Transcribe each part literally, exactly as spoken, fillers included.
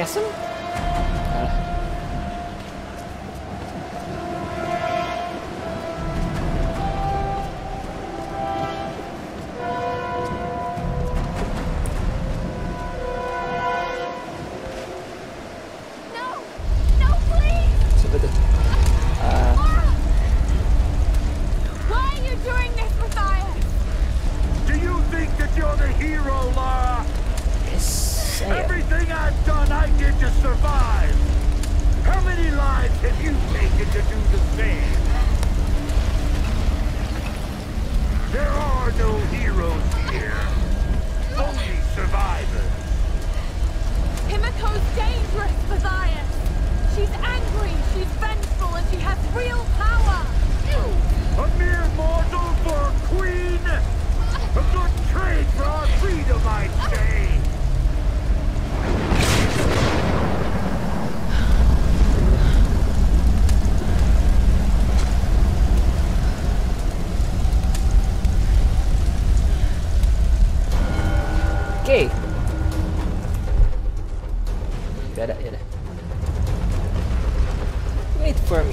kiss him?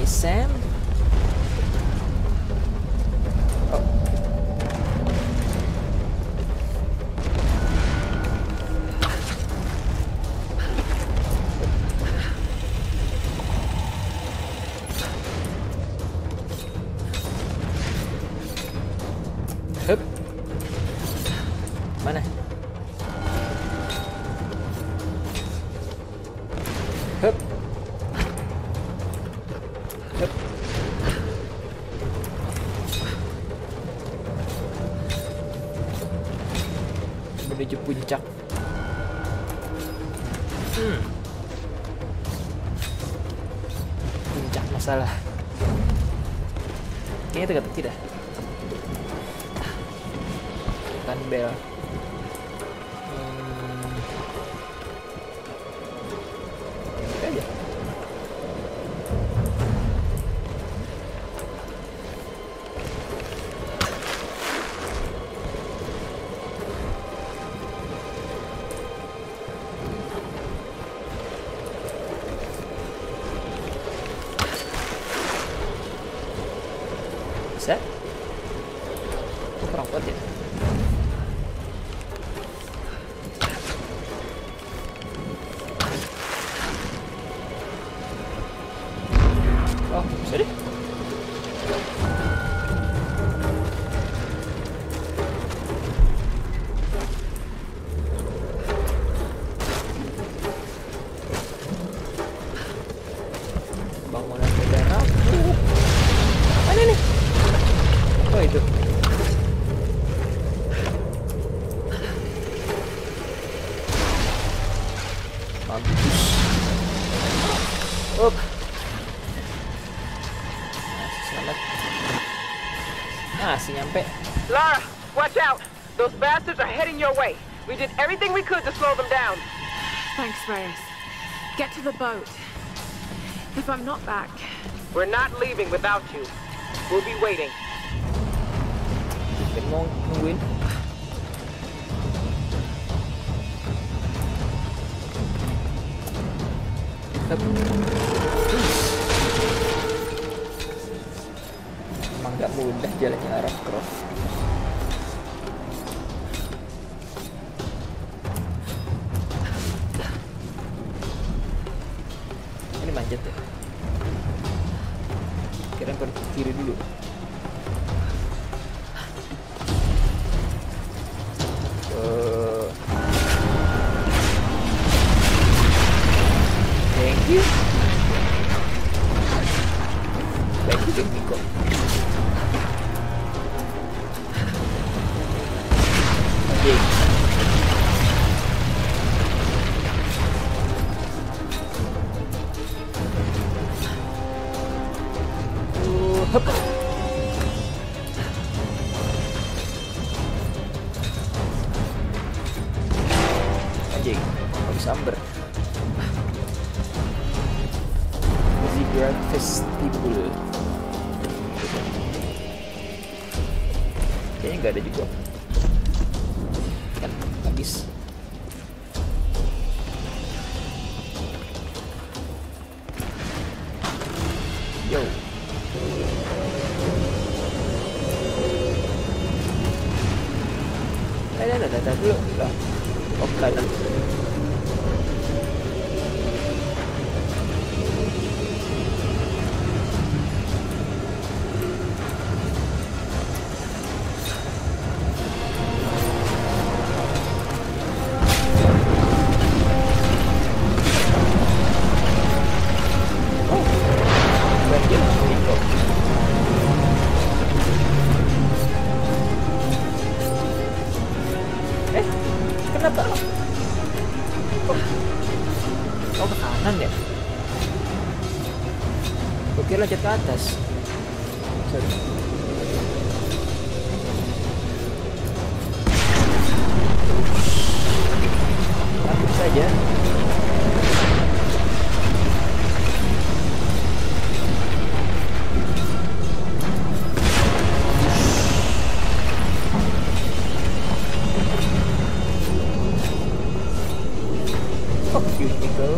Sam? Oh. Hup. Mana? Hup. Menuju puncak. Hmm. Puncak masalah. Kayaknya tegak tidak. Bukan bel. Lara, watch out! Those bastards are heading your way. We did everything we could to slow them down. Thanks, Reyes. Get to the boat. If I'm not back... We're not leaving without you. We'll be waiting. Emang gak mudah jalannya Lara Croft. Manjat ya, kira pergi kiri dulu. Uh. Thank you, thank you Himiko. Okay. Eh, dah, dah, dah, dah dulu lah. Offline lah. Lanjut ke atas. Sorry. Lanjut saja. Oh, beautiful.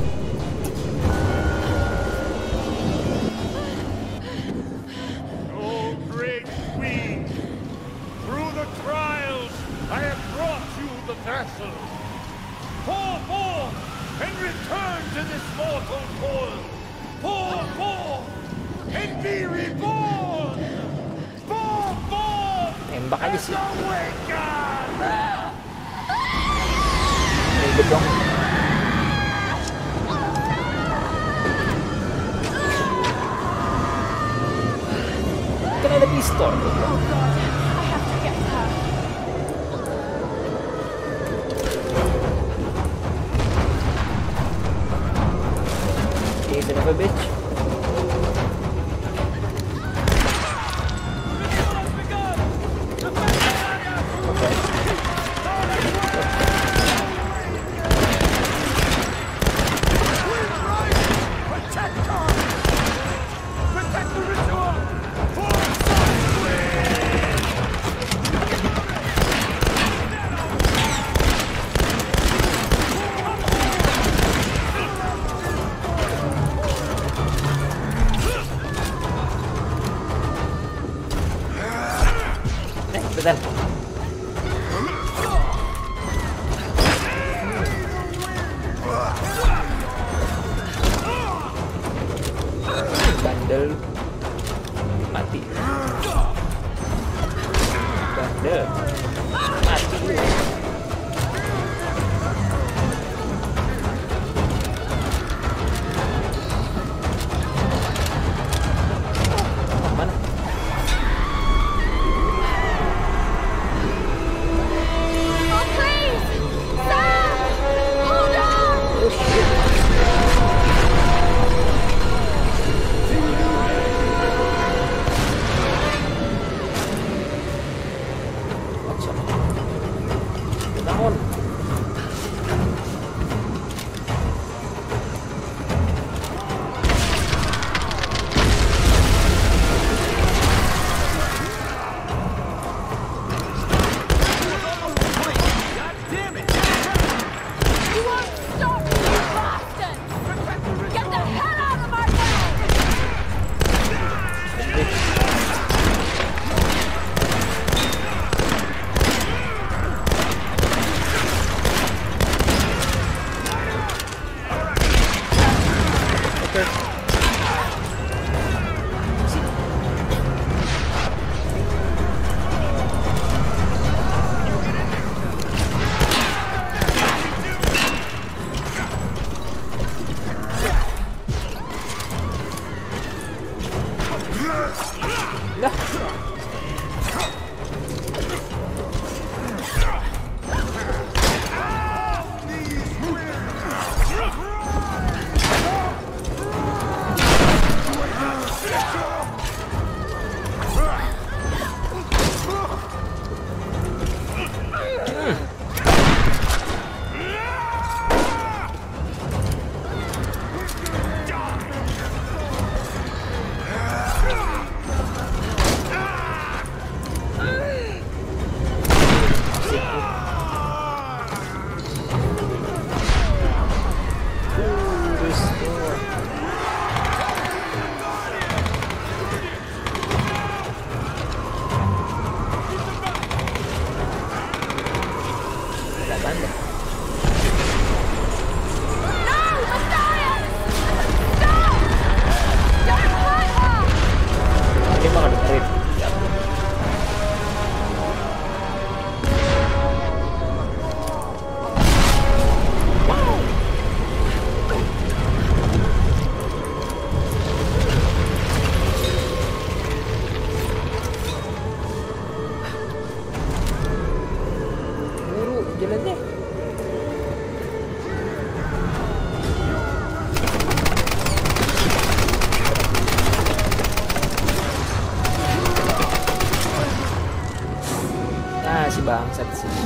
bangsa di sini.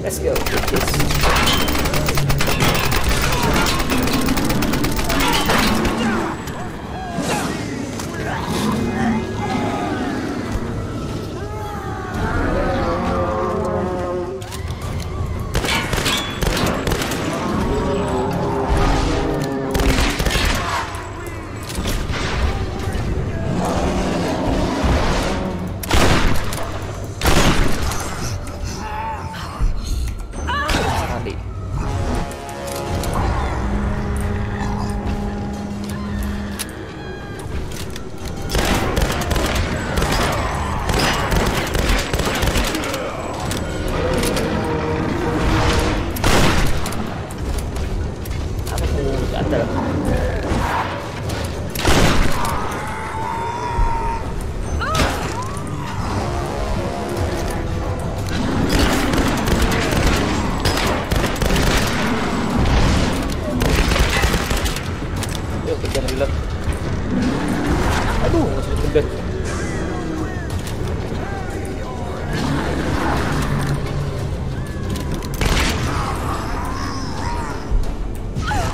Let's go, bitches.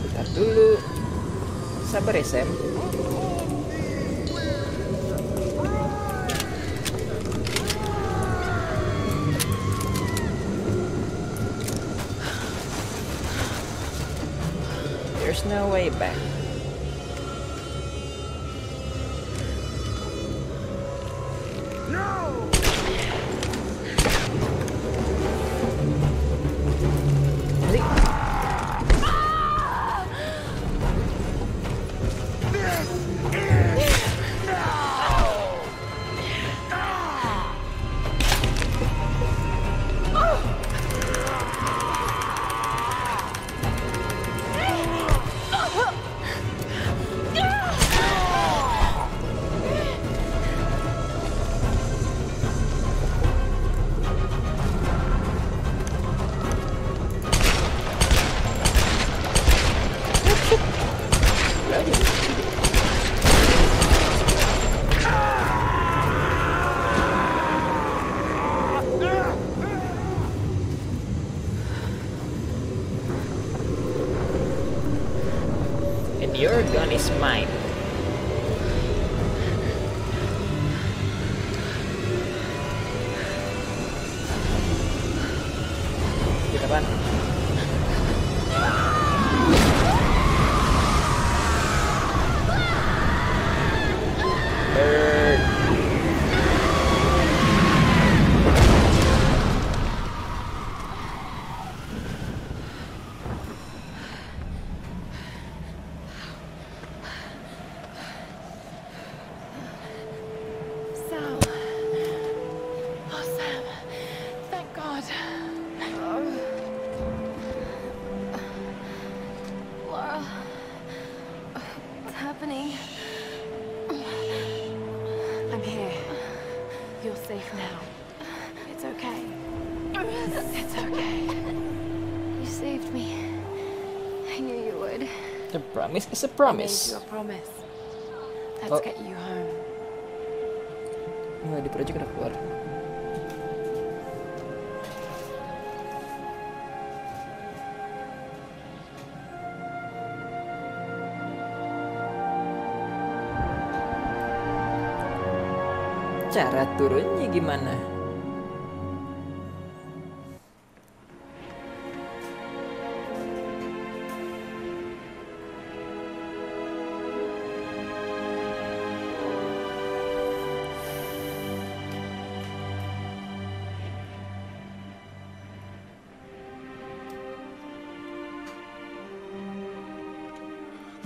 Bentar dulu, sabar ya Sam. There's no way back. Your gun is mine. Kita ban. Bird. Safe now. It's okay. It's okay. You saved me. I knew you would. The promise is a promise. I made you a promise. Let's oh. get you home. Nggak di project udah keluar. Cara turunnya gimana?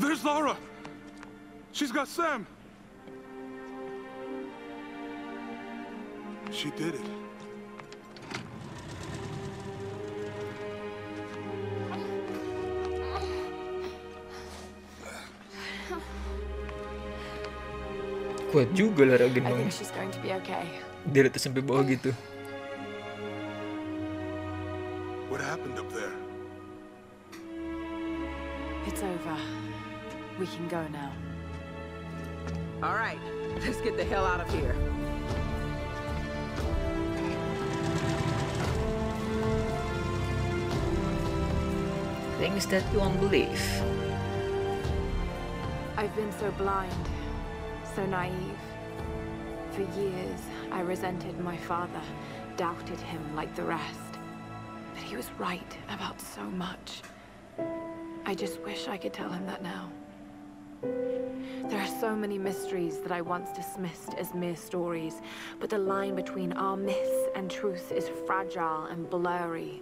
There's Lara! She's got Sam! She did it. Kuat juga Lara gendong. Dia letas sampai bawah gitu. What happened up there? It's over. We can go now. All right. Let's get the hell out of here. Things that you won't believe. I've been so blind, so naive. For years, I resented my father, doubted him like the rest. But he was right about so much. I just wish I could tell him that now. There are so many mysteries that I once dismissed as mere stories, but the line between our myths and truth is fragile and blurry.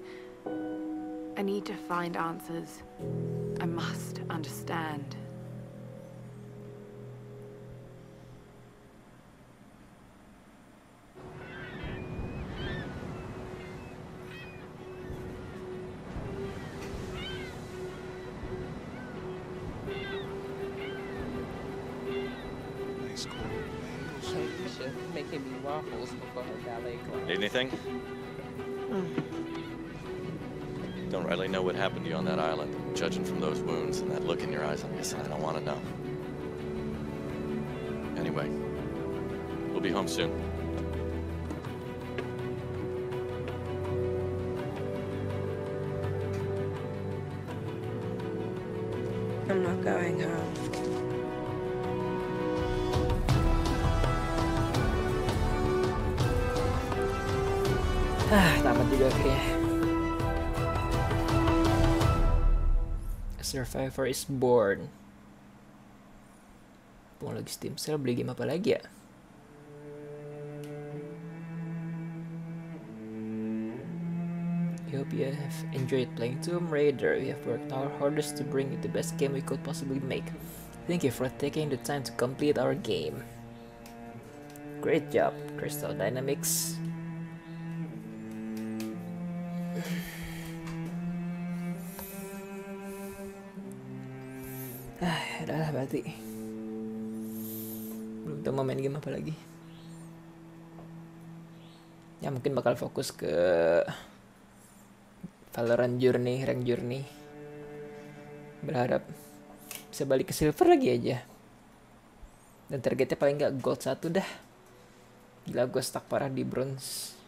I need to find answers. I must understand. Nice corn. She's making me waffles before her ballet class. Need anything? Mm. Don't really know what happened to you on that island. Judging from those wounds and that look in your eyes, I'm guessing I don't want to know. Anyway, we'll be home soon. I'm not going home. Ah, tamat juga akhirnya. Survivor is born. Mau lagi Steam Sale beli game apa lagi ya? We hope you have enjoyed playing Tomb Raider. We have worked our hardest to bring you the best game we could possibly make. Thank you for taking the time to complete our game. Great job, Crystal Dynamics. Adalah berarti belum tahu mau main game apa lagi ya, mungkin bakal fokus ke Valorant Journey, Rank Journey. Berharap bisa balik ke silver lagi aja, dan targetnya paling nggak gold satu dah. Gila, gue stuck parah di bronze.